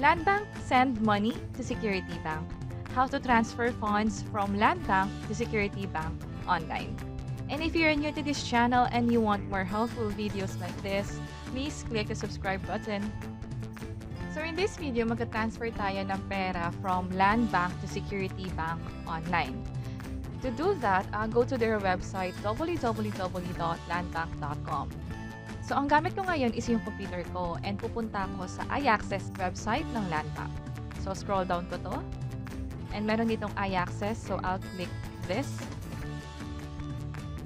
Landbank Send Money to Security Bank. How to transfer funds from Landbank to Security Bank online. And if you're new to this channel and you want more helpful videos like this, please click the subscribe button. So in this video, magka-transfer tayo ng pera from Landbank to Security Bank online. To do that, go to their website www.landbank.com. So ang gamit ko ngayon is yung computer ko and pupunta ko sa iAccess website ng Landbank. So scroll down ko to and meron ditong iAccess, so I'll click this.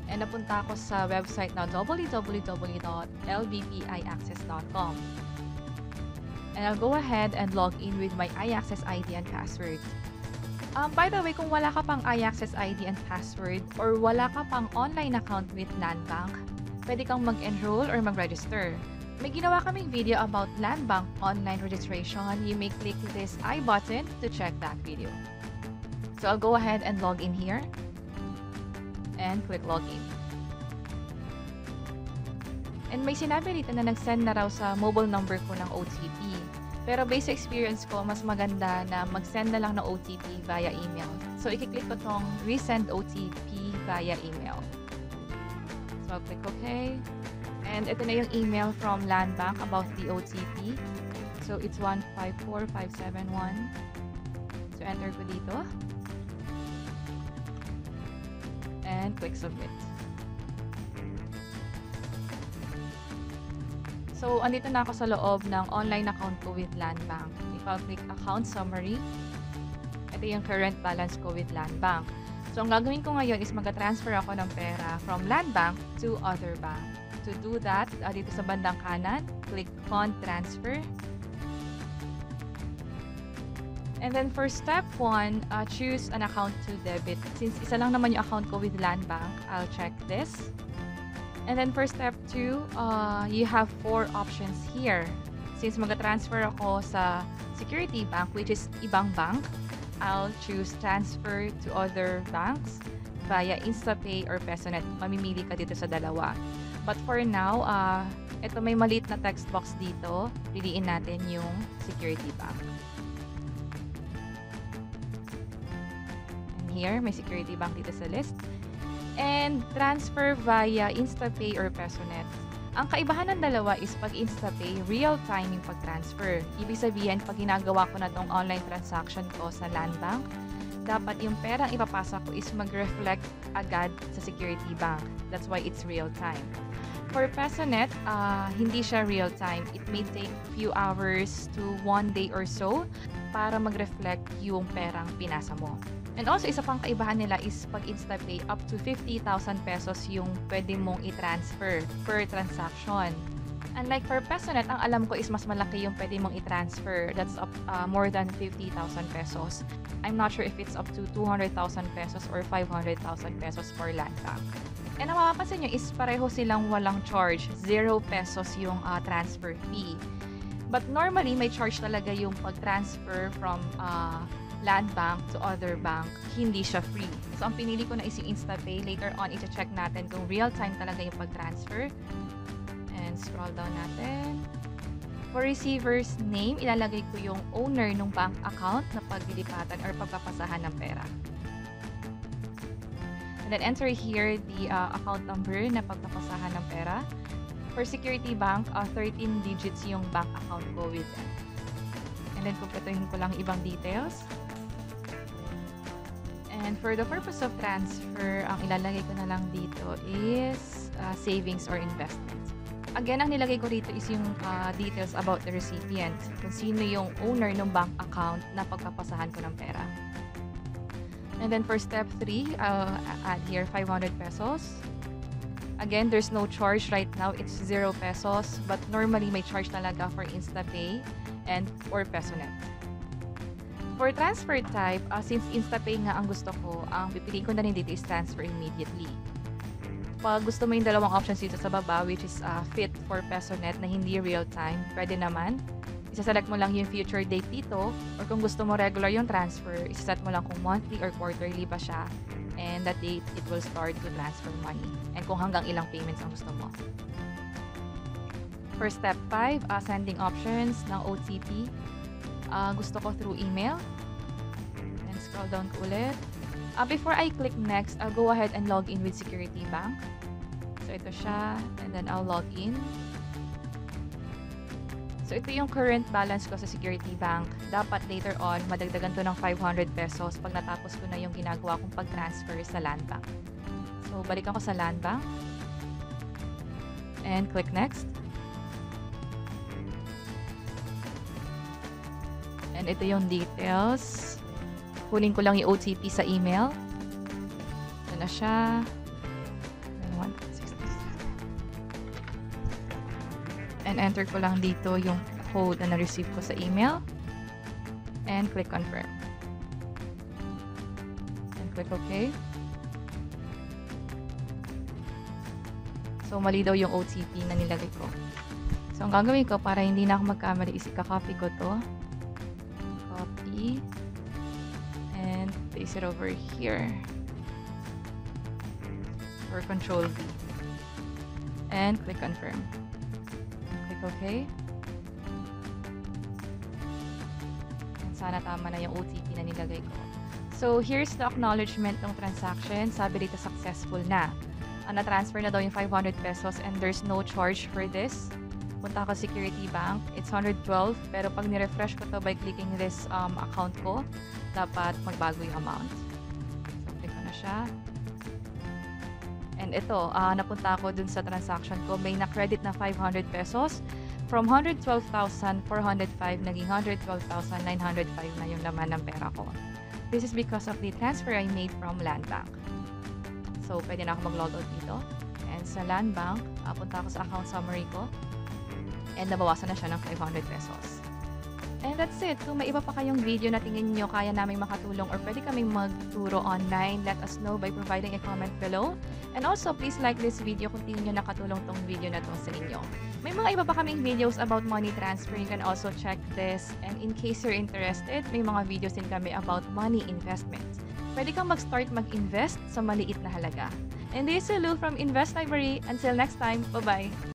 And napunta ako sa website na www.lbpiaccess.com. And I'll go ahead and log in with my iAccess ID and password. By the way, kung wala ka pang iAccess ID and password or wala ka pang online account with Landbank, pwede kang mag-enroll or mag-register. May ginawa kaming video about Landbank online registration. You may click this I button to check that video. So I'll go ahead and log in here. And click login. And may sinabi dito na nag-send na raw sa mobile number ko ng OTP. Pero based sa experience ko, mas maganda na mag-send na lang ng OTP via email. So, i-click ko tong resend OTP via email. So, click OK. And ito na yung email from Landbank about the OTP. So, it's 154571. So, enter ko dito. And click submit. So, andito na ako sa loob ng online account ko with Landbank. If I click account summary, ito yung current balance ko with Landbank. So, ang gagawin ko ngayon is mag-transfer ako ng pera from Landbank to other bank. To do that, dito sa bandang kanan, click fund transfer. And then for step 1, choose an account to debit. Since isa lang naman yung account ko with Landbank, I'll check this. And then for step 2, you have 4 options here. Since mag-transfer ako sa Security Bank, which is ibang bank, I'll choose transfer to other banks via InstaPay or PESONet. Mamimili ka dito sa dalawa. But for now, ito may maliit na text box dito. Piliin natin yung Security Bank. Here, may Security Bank dito sa list. And transfer via InstaPay or PESONet. Ang kaibahan ng dalawa is pag InstaPay, real-time yung pag-transfer. Ibig sabihin, pag ginagawa ko na tong online transaction ko sa Landbank, dapat yung perang ipapasa ko is mag-reflect agad sa Security Bank. That's why it's real-time. For PESONet, hindi siya real-time. It may take few hours to 1 day or so para mag-reflect yung perang pinasa mo. And also, isa pang kaibahan nila is pag InstaPay, up to 50,000 pesos yung pwede mong i-transfer per transaction. Unlike for PESONet, ang alam ko is mas malaki yung pwede mong i-transfer. That's up more than 50,000 pesos. I'm not sure if it's up to 200,000 pesos or 500,000 pesos for Landbank. And ang mapapansin nyo is pareho silang walang charge. 0 pesos yung transfer fee. But normally, may charge talaga yung pag-transfer from Landbank to other bank, hindi siya free. So, ang pinili ko na is yung InstaPay. Later on, iti-check natin kung real-time talaga yung pag-transfer. And scroll down natin. For receiver's name, ilalagay ko yung owner ng bank account na paglilipatan or pagpapasahan ng pera. And then enter here the account number na pagpapasahan ng pera. For Security Bank, 13 digits yung bank account ko with them. And then, kumpletuhin ko lang ibang details. And for the purpose of transfer, ang ilalagay ko na lang dito is savings or investment. Again, ang nilagay ko dito is yung details about the recipient. Kung sino yung owner ng bank account na pagpapasahan ko ng pera. And then for step 3, I'll add here 500 pesos. Again, there's no charge right now. It's 0 pesos. But normally, may charge talaga for InstaPay and or PESONet. For transfer type, since InstaPay nga ang gusto ko, ang pipiliin ko na rin dito is transfer immediately. Pag gusto mo yung dalawang options dito sa baba, which is fit for PESONet na hindi real-time, pwede naman. Isaselect mo lang yung future date dito, or kung gusto mo regular yung transfer, isaset mo lang kung monthly or quarterly pa siya, and that date, it will start to transfer money, and kung hanggang ilang payments ang gusto mo. For step 5, sending options ng OTP. gusto ko through email. And scroll down ko ulit. Before I click next, I'll go ahead and log in with Security Bank. So ito siya, and then I'll log in. So ito yung current balance ko sa Security Bank. Dapat later on, madagdagan to ng 500 pesos pag natapos ko na yung ginagawa kong pag-transfer sa Landbank. So balik ako sa Landbank. And click next. And ito yung details. Kunin ko lang yung OTP sa email. Ito na siya. And enter ko lang dito yung code na na-receive ko sa email. And click confirm. And click OK. So, mali daw yung OTP na nilagay ko. So, ang gagawin ko para hindi na ako magkamali is ika-copy ko to. Copy. And paste it over here. Or Control V. And click confirm. Okay. Sana tama na yung OTP na nilagay ko. So, here's the acknowledgement ng transaction. Sabi dito successful na. Na-transfer na daw yung 500 pesos and there's no charge for this. Punta ako Security Bank. It's 112. Pero pag nirefresh ko to by clicking this account ko, dapat magbago yung amount. So, click ko na siya. And ito, napunta ako dun sa transaction ko. May na-credit na 500 pesos. From 112,405 naging 112,905 na yung laman ng pera ko. This is because of the transfer I made from Landbank. So, pwede na ako mag-log out dito. And sa Landbank, punta ako sa account summary ko. And nabawasan na siya ng 500 pesos. And that's it. Kung may iba pa kayong video na tingin nyo kaya namin makatulong or pwede kaming magturo online, let us know by providing a comment below. And also, please like this video kung tingin nyo nakatulong tong video na to sa inyo. May mga iba pa kaming videos about money transfer. You can also check this. And in case you're interested, may mga videos din kami about money investment. Pwede kang mag-start mag-invest sa maliit na halaga. And this is Lou from Invest Library. Until next time, bye-bye!